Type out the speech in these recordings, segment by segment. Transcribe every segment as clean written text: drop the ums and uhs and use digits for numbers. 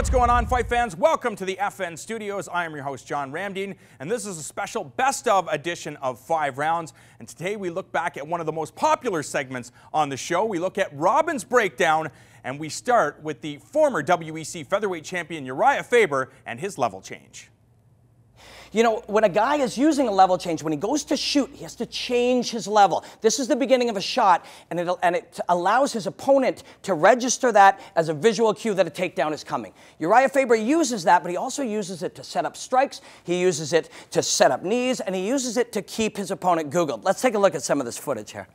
What's going on, fight fans? Welcome to the FN Studios. I am your host, John Ramdean, and this is a special best of edition of 5 Rounds. And today we look back at one of the most popular segments on the show. We look at Robin's breakdown, and we start with the former WEC featherweight champion Urijah Faber and his level change. You know, when a guy is using a level change, when he goes to shoot, he has to change his level. This is the beginning of a shot, and it allows his opponent to register that as a visual cue that a takedown is coming. Urijah Faber uses that, but he also uses it to set up strikes, he uses it to set up knees, and he uses it to keep his opponent Googled. Let's take a look at some of this footage here.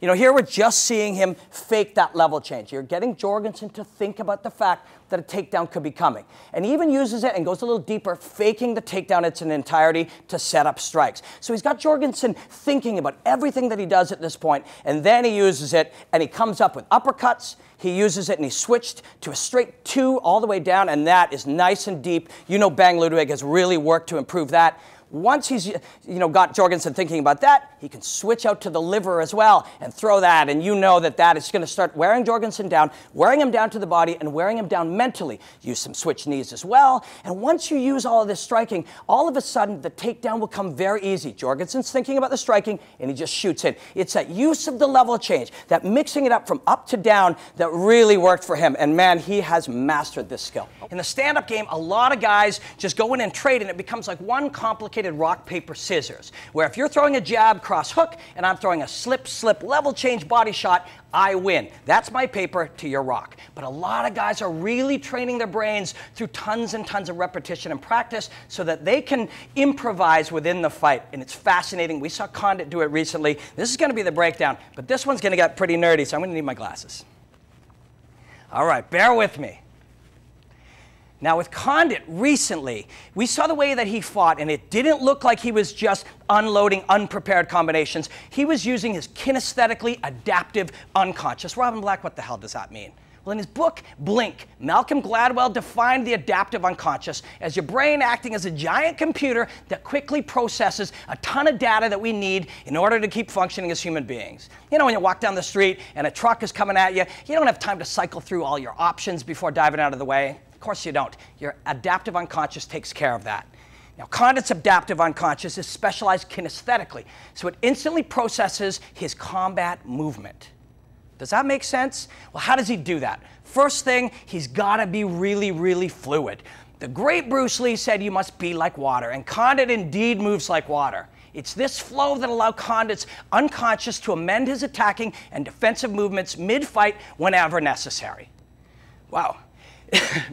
You know, here we're just seeing him fake that level change. You're getting Jorgensen to think about the fact that a takedown could be coming. And he even uses it and goes a little deeper, faking the takedown in its entirety to set up strikes. So he's got Jorgensen thinking about everything that he does at this point, and then he uses it, and he comes up with uppercuts. He uses it, and he switched to a straight two all the way down, and that is nice and deep. You know, Bang Ludwig has really worked to improve that. Once he's, you know, got Jorgensen thinking about that, he can switch out to the liver as well and throw that, and you know that is going to start wearing Jorgensen down, wearing him down to the body and wearing him down mentally. Use some switch knees as well, and once you use all of this striking, all of a sudden the takedown will come very easy. Jorgensen's thinking about the striking, and he just shoots in. It's that use of the level change, that mixing it up from up to down that really worked for him, and man, he has mastered this skill. In the stand-up game, a lot of guys just go in and trade, and it becomes like one complicated rock, paper, scissors, where if you're throwing a jab, cross hook, and I'm throwing a slip, slip, level change body shot, I win. That's my paper to your rock. But a lot of guys are really training their brains through tons and tons of repetition and practice so that they can improvise within the fight, and it's fascinating. We saw Condit do it recently. This is going to be the breakdown, but this one's going to get pretty nerdy, so I'm going to need my glasses. All right, bear with me. Now, with Condit recently, we saw the way that he fought, and it didn't look like he was just unloading unprepared combinations. He was using his kinesthetically adaptive unconscious. Robin Black, what the hell does that mean? Well, in his book, Blink, Malcolm Gladwell defined the adaptive unconscious as your brain acting as a giant computer that quickly processes a ton of data that we need in order to keep functioning as human beings. You know, when you walk down the street and a truck is coming at you, you don't have time to cycle through all your options before diving out of the way. Of course you don't. Your adaptive unconscious takes care of that. Now, Condit's adaptive unconscious is specialized kinesthetically, so it instantly processes his combat movement. Does that make sense? Well, how does he do that? First thing, he's got to be really, really fluid. The great Bruce Lee said you must be like water, and Condit indeed moves like water. It's this flow that allows Condit's unconscious to amend his attacking and defensive movements mid-fight whenever necessary. Wow.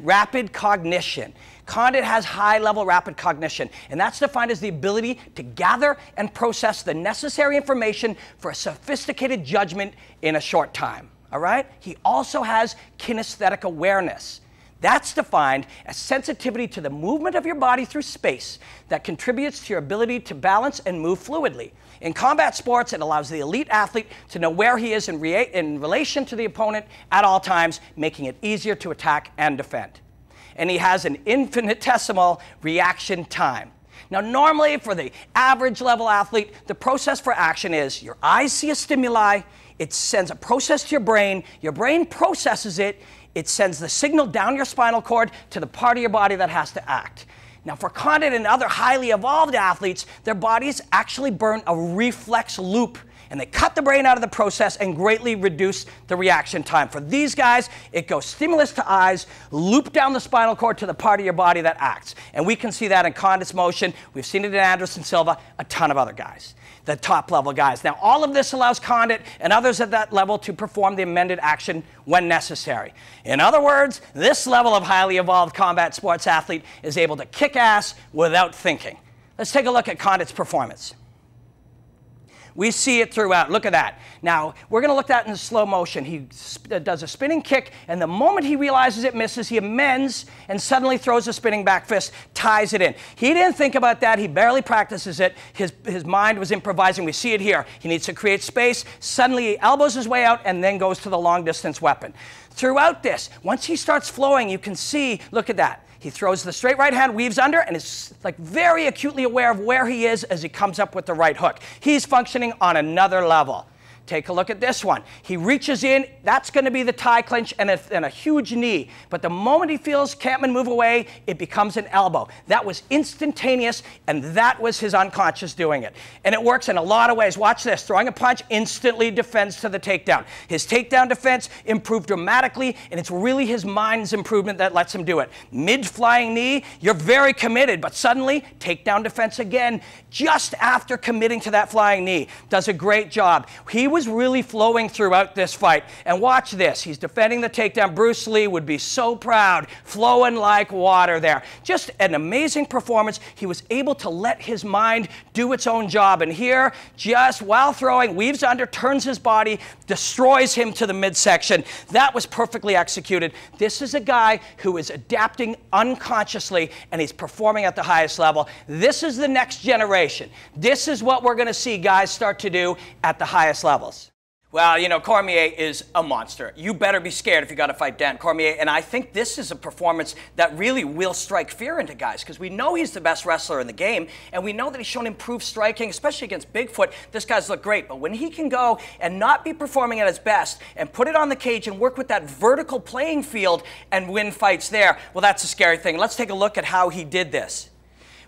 Rapid cognition. Condit has high-level rapid cognition, and that's defined as the ability to gather and process the necessary information for a sophisticated judgment in a short time. All right? He also has kinesthetic awareness. That's defined as sensitivity to the movement of your body through space that contributes to your ability to balance and move fluidly. In combat sports, it allows the elite athlete to know where he is in relation to the opponent at all times, making it easier to attack and defend. And he has an infinitesimal reaction time. Now, normally for the average level athlete, the process for action is your eyes see a stimuli, it sends a process to your brain processes it, it sends the signal down your spinal cord to the part of your body that has to act. Now, for Condit and other highly evolved athletes, their bodies actually burn a reflex loop, and they cut the brain out of the process and greatly reduce the reaction time. For these guys, it goes stimulus to eyes, loop down the spinal cord to the part of your body that acts. And we can see that in Condit's motion. We've seen it in Anderson Silva, a ton of other guys, the top-level guys. Now, all of this allows Condit and others at that level to perform the amended action when necessary. In other words, this level of highly evolved combat sports athlete is able to kick ass without thinking. Let's take a look at Condit's performance. We see it throughout. Look at that. Now, we're going to look at that in slow motion. He does a spinning kick, and the moment he realizes it misses, he amends and suddenly throws a spinning back fist, ties it in. He didn't think about that. He barely practices it. His mind was improvising. We see it here. He needs to create space. Suddenly, he elbows his way out and then goes to the long-distance weapon. Throughout this, once he starts flowing, you can see, look at that. He throws the straight right hand, weaves under, and is like very acutely aware of where he is as he comes up with the right hook. He's functioning on another level. Take a look at this one. He reaches in. That's going to be the tie clinch and a huge knee. But the moment he feels Campman move away, it becomes an elbow. That was instantaneous, and that was his unconscious doing it. And it works in a lot of ways. Watch this. Throwing a punch instantly defends to the takedown. His takedown defense improved dramatically, and it's really his mind's improvement that lets him do it. Mid-flying knee, you're very committed, but suddenly takedown defense again just after committing to that flying knee. Does a great job. He was really flowing throughout this fight. And watch this. He's defending the takedown. Bruce Lee would be so proud. Flowing like water there. Just an amazing performance. He was able to let his mind do its own job. And here, just while throwing, weaves under, turns his body, destroys him to the midsection. That was perfectly executed. This is a guy who is adapting unconsciously, and he's performing at the highest level. This is the next generation. This is what we're going to see guys start to do at the highest level. Well, you know, Cormier is a monster. You better be scared if you got to fight Dan Cormier. And I think this is a performance that really will strike fear into guys, because we know he's the best wrestler in the game, and we know that he's shown improved striking, especially against Bigfoot. This guy's looked great. But when he can go and not be performing at his best and put it on the cage and work with that vertical playing field and win fights there, well, that's a scary thing. Let's take a look at how he did this.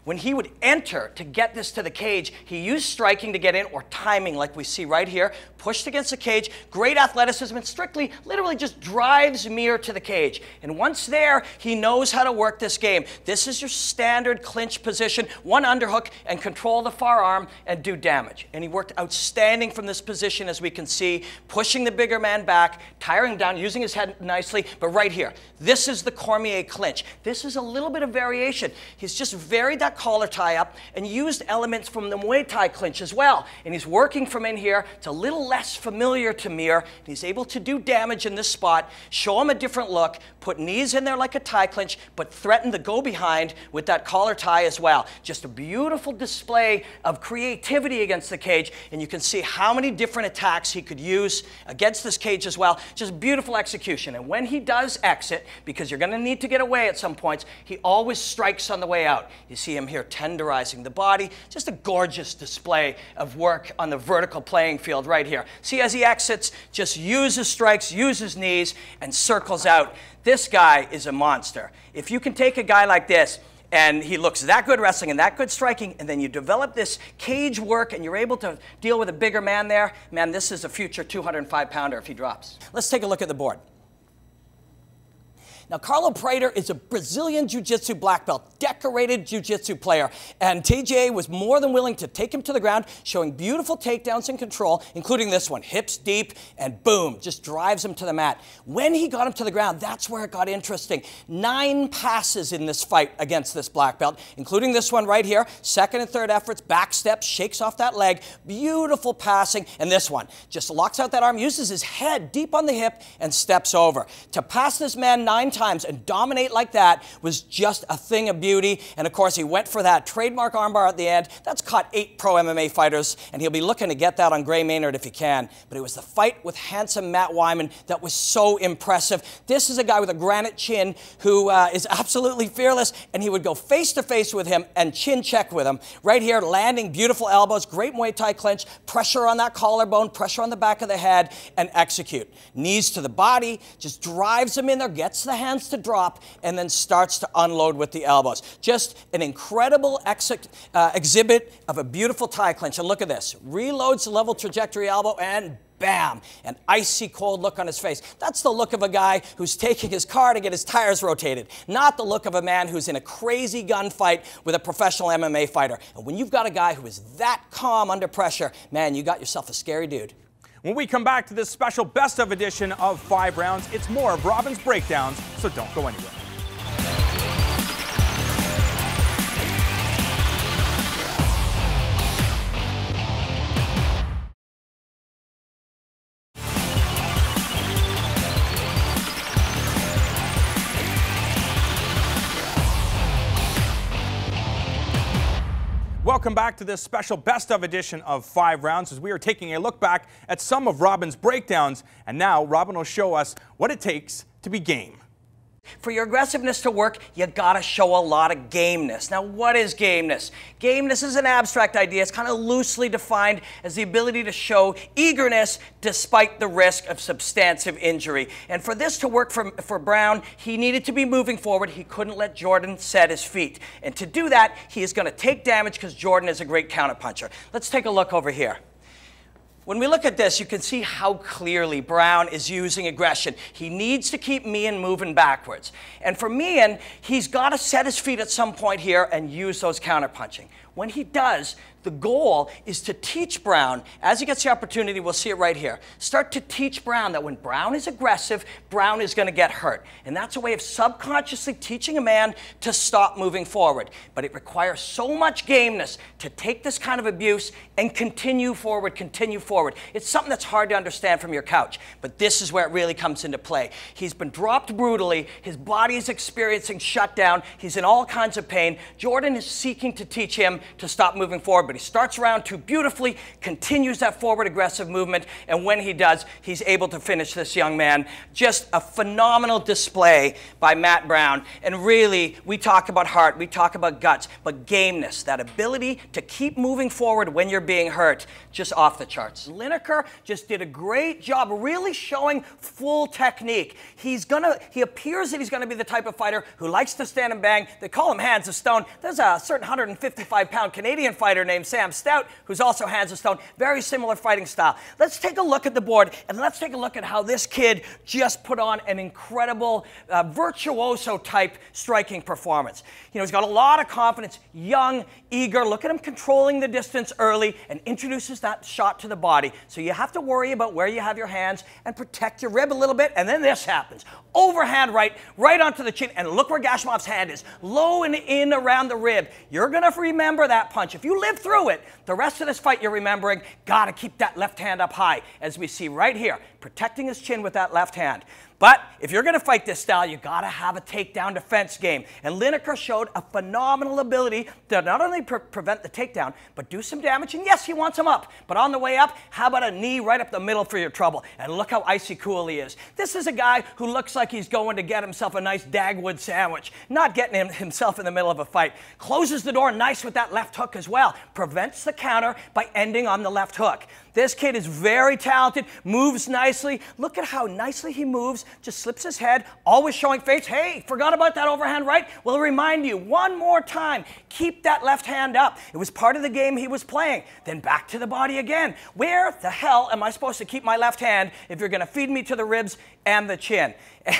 When he would enter to get this to the cage, he used striking to get in, or timing like we see right here, pushed against the cage, great athleticism, and Strictly literally just drives Mir to the cage. And once there, he knows how to work this game. This is your standard clinch position, one underhook, and control the far arm and do damage. And he worked outstanding from this position, as we can see, pushing the bigger man back, tiring down, using his head nicely. But right here, this is the Cormier clinch. This is a little bit of variation. He's just varied that collar tie up and used elements from the Muay Thai clinch as well. And he's working from in here. It's a little less familiar to Mir, and he's able to do damage in this spot, show him a different look, put knees in there like a tie clinch, but threaten the go behind with that collar tie as well. Just a beautiful display of creativity against the cage, and you can see how many different attacks he could use against this cage as well. Just beautiful execution. And when he does exit, because you're going to need to get away at some points, he always strikes on the way out. You see him here tenderizing the body. Just a gorgeous display of work on the vertical playing field right here. See, as he exits, just uses strikes, uses knees, and circles out. This guy is a monster. If you can take a guy like this, and he looks that good wrestling and that good striking, and then you develop this cage work and you're able to deal with a bigger man there, man, this is a future 205-pounder if he drops. Let's take a look at the board. Now, Carlo Prater is a Brazilian Jiu-Jitsu black belt, decorated Jiu-Jitsu player, and TJ was more than willing to take him to the ground, showing beautiful takedowns and control, including this one, hips deep, and boom, just drives him to the mat. When he got him to the ground, that's where it got interesting. 9 passes in this fight against this black belt, including this one right here, second and third efforts, back steps, shakes off that leg, beautiful passing, and this one, just locks out that arm, uses his head deep on the hip, and steps over. To pass this man 9 times and dominate like that was just a thing of beauty. And of course, he went for that trademark armbar at the end. That's caught 8 pro MMA fighters, and he'll be looking to get that on Gray Maynard if he can. But it was the fight with handsome Matt Wyman that was so impressive. This is a guy with a granite chin who is absolutely fearless, and he would go face to face with him and chin check with him. Right here, landing beautiful elbows, great Muay Thai clinch, pressure on that collarbone, pressure on the back of the head, and execute. Knees to the body, just drives him in there, gets the hands to drop, and then starts to unload with the elbows. Just an incredible exhibit of a beautiful tie clinch. And look at this. Reloads the level trajectory elbow, and bam, an icy cold look on his face. That's the look of a guy who's taking his car to get his tires rotated, not the look of a man who's in a crazy gunfight with a professional MMA fighter. And when you've got a guy who is that calm under pressure, man, you got yourself a scary dude. When we come back to this special best of edition of 5 Rounds, it's more of Robin's breakdowns, so don't go anywhere. Welcome back to this special best of edition of 5 Rounds, as we are taking a look back at some of Robin's breakdowns. And now Robin will show us what it takes to be game. For your aggressiveness to work, you gotta show a lot of gameness. Now, what is gameness? Gameness is an abstract idea. It's kind of loosely defined as the ability to show eagerness despite the risk of substantive injury. And for this to work for Brown, he needed to be moving forward. He couldn't let Jordan set his feet. And to do that, he is gonna take damage because Jordan is a great counterpuncher. Let's take a look over here. When we look at this, you can see how clearly Brown is using aggression. He needs to keep Mian moving backwards. And for Mian, he's got to set his feet at some point here and use those counterpunching. When he does, the goal is to teach Brown, as he gets the opportunity, we'll see it right here, start to teach Brown that when Brown is aggressive, Brown is going to get hurt. And that's a way of subconsciously teaching a man to stop moving forward. But it requires so much gameness to take this kind of abuse and continue forward, continue forward. It's something that's hard to understand from your couch. But this is where it really comes into play. He's been dropped brutally. His body is experiencing shutdown. He's in all kinds of pain. Jordan is seeking to teach him to stop moving forward, but he starts round two beautifully, continues that forward aggressive movement, and when he does, he's able to finish this young man. Just a phenomenal display by Matt Brown, and really, we talk about heart, we talk about guts, but gameness, that ability to keep moving forward when you're being hurt, just off the charts. Lineker just did a great job really showing full technique. He appears that he's gonna be the type of fighter who likes to stand and bang. They call him Hands of Stone. There's a certain 155-pound Canadian fighter named Sam Stout, who's also Hands of Stone. Very similar fighting style. Let's take a look at the board, and let's take a look at how this kid just put on an incredible virtuoso-type striking performance. You know, he's got a lot of confidence, young, eager. Look at him controlling the distance early and introduces that shot to the body. So you have to worry about where you have your hands and protect your rib a little bit, and then this happens. Overhand right, right onto the chin, and look where Gashimov's hand is. Low and in around the rib. You're going to remember that punch. If you live through it, the rest of this fight you're remembering, gotta keep that left hand up high, as we see right here, protecting his chin with that left hand. But if you're going to fight this style, you got to have a takedown defense game. And Lineker showed a phenomenal ability to not only prevent the takedown, but do some damage. And yes, he wants him up. But on the way up, how about a knee right up the middle for your trouble? And look how icy cool he is. This is a guy who looks like he's going to get himself a nice Dagwood sandwich, not getting himself in the middle of a fight. Closes the door nice with that left hook as well. Prevents the counter by ending on the left hook. This kid is very talented, moves nicely. Look at how nicely he moves, just slips his head, always showing face. Hey, forgot about that overhand right? Well, remind you one more time, keep that left hand up. It was part of the game he was playing. Then back to the body again. Where the hell am I supposed to keep my left hand if you're going to feed me to the ribs and the chin?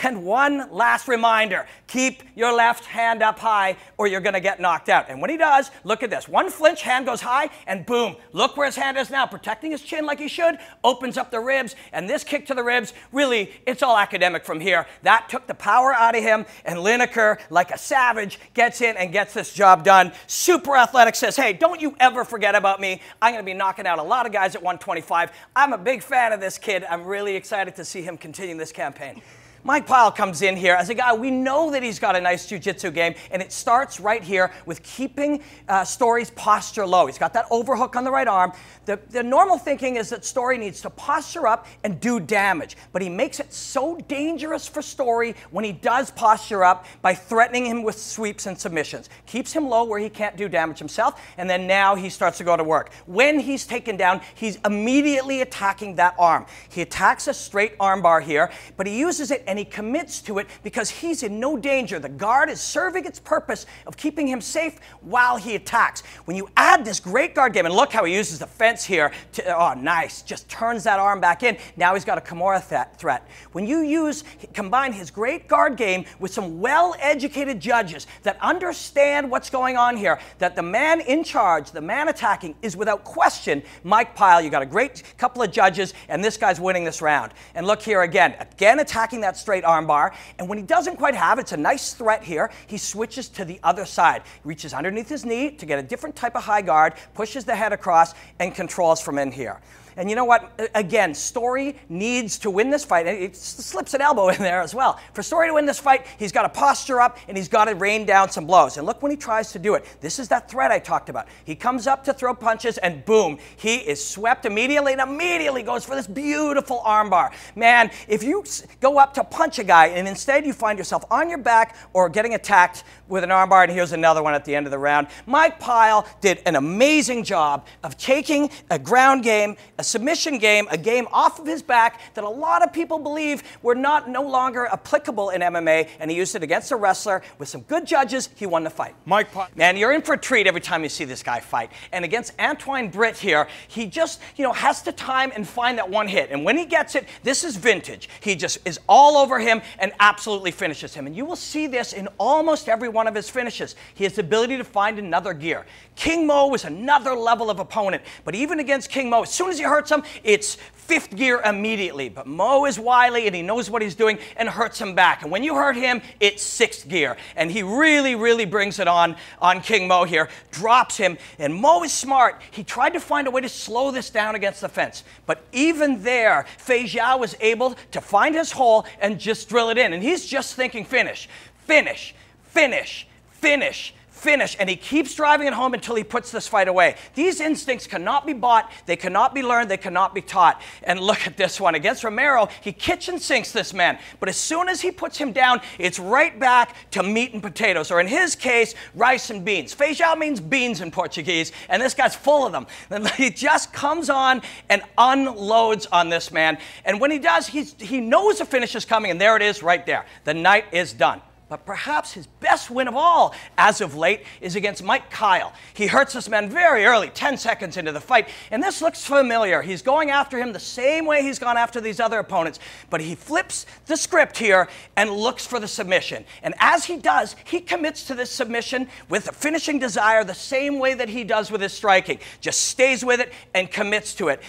And one last reminder, keep your left hand up high or you're going to get knocked out. And when he does, look at this. One flinch, hand goes high, and boom. Look where his hand is now, protecting his chin like he should, opens up the ribs, and this kick to the ribs, really, it's all academic from here. That took the power out of him, and Lineker, like a savage, gets in and gets this job done. Super athletic, says, hey, don't you ever forget about me. I'm going to be knocking out a lot of guys at 125. I'm a big fan of this kid. I'm really excited to see him continue this campaign. Mike Pyle comes in here as a guy, we know that he's got a nice jiu-jitsu game, and it starts right here with keeping Story's posture low. He's got that overhook on the right arm. The normal thinking is that Story needs to posture up and do damage, but he makes it so dangerous for Story when he does posture up by threatening him with sweeps and submissions. Keeps him low where he can't do damage himself, and then now he starts to go to work. When he's taken down, he's immediately attacking that arm. He attacks a straight armbar here, but he uses it and he commits to it because he's in no danger. The guard is serving its purpose of keeping him safe while he attacks. When you add this great guard game, and look how he uses the fence here. Oh, nice. Just turns that arm back in. Now he's got a Kimura threat. When you combine his great guard game with some well-educated judges that understand what's going on here, that the man in charge, the man attacking, is without question Mike Pyle. You got a great couple of judges, and this guy's winning this round. And look here again attacking that straight armbar, and when he doesn't quite have it, it's a nice threat here, he switches to the other side, reaches underneath his knee to get a different type of high guard, pushes the head across, and controls from in here. And you know what? Again, Story needs to win this fight. It slips an elbow in there as well. For Story to win this fight, he's got to posture up and he's got to rain down some blows. And look when he tries to do it. This is that threat I talked about. He comes up to throw punches and boom, he is swept immediately and immediately goes for this beautiful armbar. Man, if you go up to punch a guy and instead you find yourself on your back or getting attacked with an armbar, and here's another one at the end of the round. Mike Pyle did an amazing job of taking a ground game, a submission game, a game off of his back that a lot of people believe were no longer applicable in MMA, and he used it against a wrestler with some good judges. He won the fight. Mike Pyle. Man, you're in for a treat every time you see this guy fight. And against Antoine Britt here, he just, you know, has to time and find that one hit. And when he gets it, this is vintage. He just is all over him and absolutely finishes him. And you will see this in almost every one of his finishes. He has the ability to find another gear. King Mo was another level of opponent, but even against King Mo, as soon as he hurts him, it's fifth gear immediately. But Mo is wily and he knows what he's doing and hurts him back. And when you hurt him, it's sixth gear. And he really, really brings it on King Mo here, drops him. And Mo is smart. He tried to find a way to slow this down against the fence. But even there, Feijão was able to find his hole and just drill it in. And he's just thinking finish, finish, finish, finish, finish, and he keeps driving it home until he puts this fight away. These instincts cannot be bought, they cannot be learned, they cannot be taught. And look at this one. Against Romero, he kitchen sinks this man, but as soon as he puts him down, it's right back to meat and potatoes, or in his case, rice and beans. Feijão means beans in Portuguese, and this guy's full of them. And he just comes on and unloads on this man, and when he does, he knows the finish is coming, and there it is right there. The night is done. But perhaps his best win of all, as of late, is against Mike Pyle. He hurts this man very early, 10 seconds into the fight, and this looks familiar. He's going after him the same way he's gone after these other opponents, but he flips the script here and looks for the submission. And as he does, he commits to this submission with a finishing desire the same way that he does with his striking. Just stays with it and commits to it.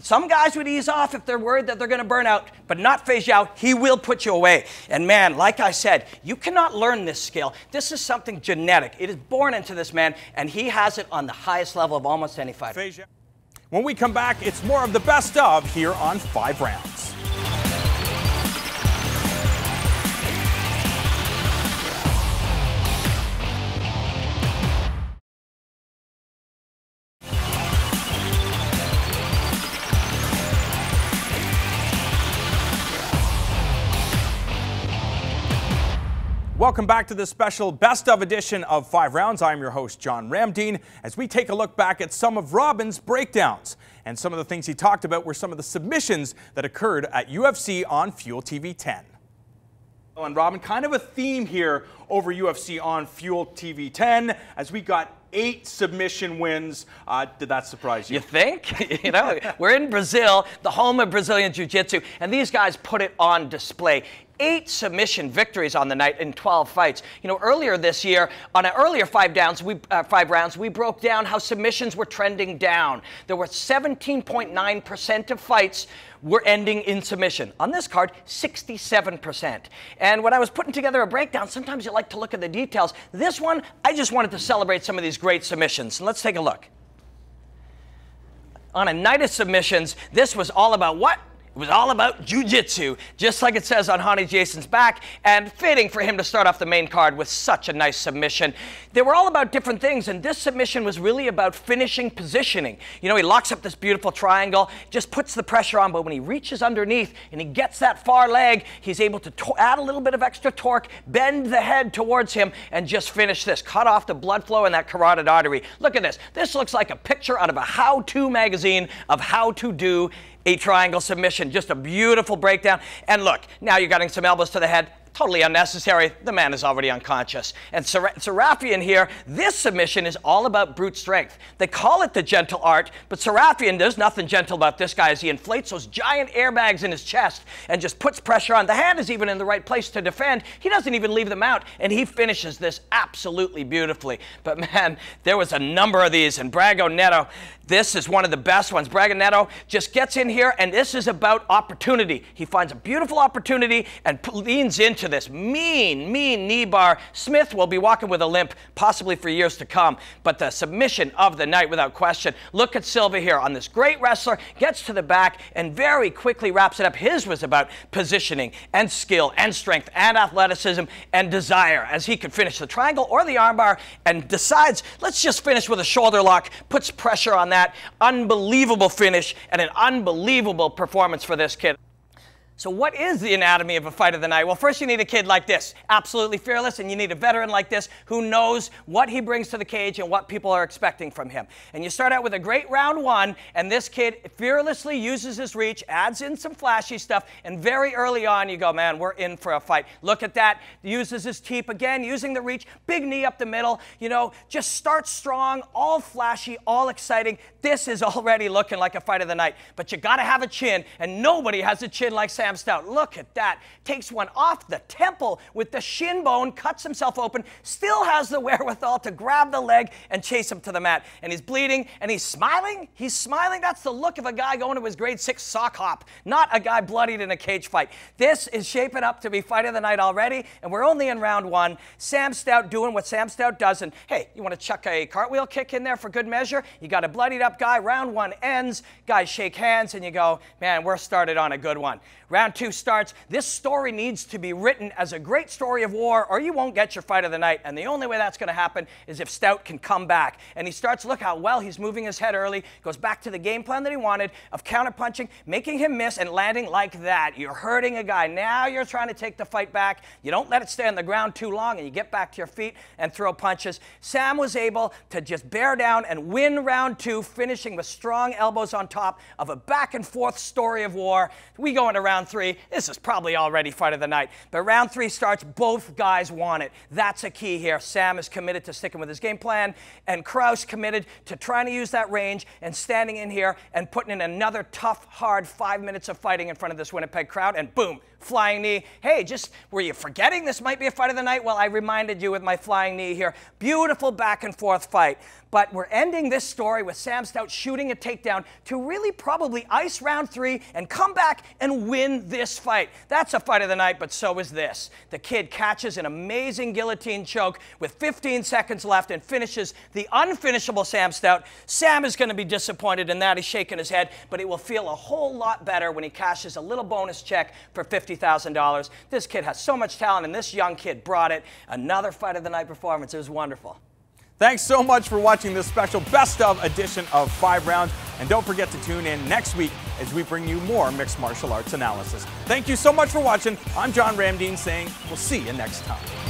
Some guys would ease off if they're worried that they're going to burn out, but not Feijão. He will put you away. And man, like I said, you cannot learn this skill. This is something genetic. It is born into this man, and he has it on the highest level of almost any fighter. When we come back, it's more of the best of here on 5 Rounds. Welcome back to this special Best of edition of 5 Rounds. I'm your host, John Ramdean, as we take a look back at some of Robin's breakdowns. And some of the things he talked about were some of the submissions that occurred at UFC on Fuel TV 10. And Robin, kind of a theme here over UFC on Fuel TV 10, as we got 8 submission wins. Did that surprise you? You think? You know, we're in Brazil, the home of Brazilian Jiu-Jitsu, and these guys put it on display. 8 submission victories on the night in 12 fights. You know, earlier this year, on an earlier 5 rounds, we broke down how submissions were trending down. There were 17.9% of fights were ending in submission. On this card, 67%. And when I was putting together a breakdown, sometimes you like to look at the details. This one, I just wanted to celebrate some of these great submissions. Let's take a look. On a night of submissions, this was all about what? It was all about jiu-jitsu, just like it says on Honey Jason's back, and fitting for him to start off the main card with such a nice submission. They were all about different things, and this submission was really about finishing positioning. You know, he locks up this beautiful triangle, just puts the pressure on, but when he reaches underneath and he gets that far leg, he's able to add a little bit of extra torque, bend the head towards him, and just finish this. Cut off the blood flow in that carotid artery. Look at this. This looks like a picture out of a how-to magazine of how to do a triangle submission. Just a beautiful breakdown. And look, now you're getting some elbows to the head. Totally unnecessary. The man is already unconscious. And Seraphian here, this submission is all about brute strength. They call it the gentle art, but Seraphian, there's nothing gentle about this guy as he inflates those giant airbags in his chest and just puts pressure on. The hand is even in the right place to defend. He doesn't even leave them out, and he finishes this absolutely beautifully. But man, there was a number of these, and Braganetto, this is one of the best ones. Braganetto just gets in here, and this is about opportunity. He finds a beautiful opportunity and leans into to this. Mean knee bar. Smith will be walking with a limp, possibly for years to come. But the submission of the night, without question. Look at Silva here on this great wrestler. Gets to the back and very quickly wraps it up. His was about positioning and skill and strength and athleticism and desire, as he could finish the triangle or the armbar and decides, let's just finish with a shoulder lock. Puts pressure on that. Unbelievable finish and an unbelievable performance for this kid. So what is the anatomy of a fight of the night? Well, first you need a kid like this, absolutely fearless, and you need a veteran like this who knows what he brings to the cage and what people are expecting from him. And you start out with a great round one, and this kid fearlessly uses his reach, adds in some flashy stuff, and very early on you go, man, we're in for a fight. Look at that. He uses his teep again, using the reach, big knee up the middle, you know, just starts strong, all flashy, all exciting. This is already looking like a fight of the night. But you got to have a chin, and nobody has a chin like Sam Stout. Look at that. Takes one off the temple with the shin bone, cuts himself open, still has the wherewithal to grab the leg and chase him to the mat. And he's bleeding and he's smiling. He's smiling. That's the look of a guy going to his grade 6 sock hop, not a guy bloodied in a cage fight. This is shaping up to be fight of the night already, and we're only in round one. Sam Stout doing what Sam Stout does, and hey, you want to chuck a cartwheel kick in there for good measure? You got a bloodied up guy. Round one ends. Guys shake hands and you go, man, we're started on a good one. Round two starts. This story needs to be written as a great story of war, or you won't get your fight of the night. And the only way that's going to happen is if Stout can come back. And he starts, look how well he's moving his head early, goes back to the game plan that he wanted of counterpunching, making him miss and landing like that. You're hurting a guy. Now you're trying to take the fight back. You don't let it stay on the ground too long, and you get back to your feet and throw punches. Sam was able to just bear down and win round two, finishing with strong elbows on top of a back and forth story of war. We go into round three. This is probably already fight of the night. But round three starts. Both guys want it. That's a key here. Sam is committed to sticking with his game plan, and Krause committed to trying to use that range and standing in here and putting in another tough, hard 5 minutes of fighting in front of this Winnipeg crowd. And boom, flying knee. Hey, just were you forgetting this might be a fight of the night? Well, I reminded you with my flying knee here. Beautiful back and forth fight. But we're ending this story with Sam Stout shooting a takedown to really probably ice round three and come back and win this fight. That's a fight of the night, but so is this. The kid catches an amazing guillotine choke with 15 seconds left and finishes the unfinishable Sam Stout. Sam is going to be disappointed in that. He's shaking his head, but it will feel a whole lot better when he cashes a little bonus check for $50,000. This kid has so much talent, and this young kid brought it. Another fight of the night performance. It was wonderful. Thanks so much for watching this special best of edition of 5 Rounds. And don't forget to tune in next week as we bring you more mixed martial arts analysis. Thank you so much for watching. I'm John Ramdean saying we'll see you next time.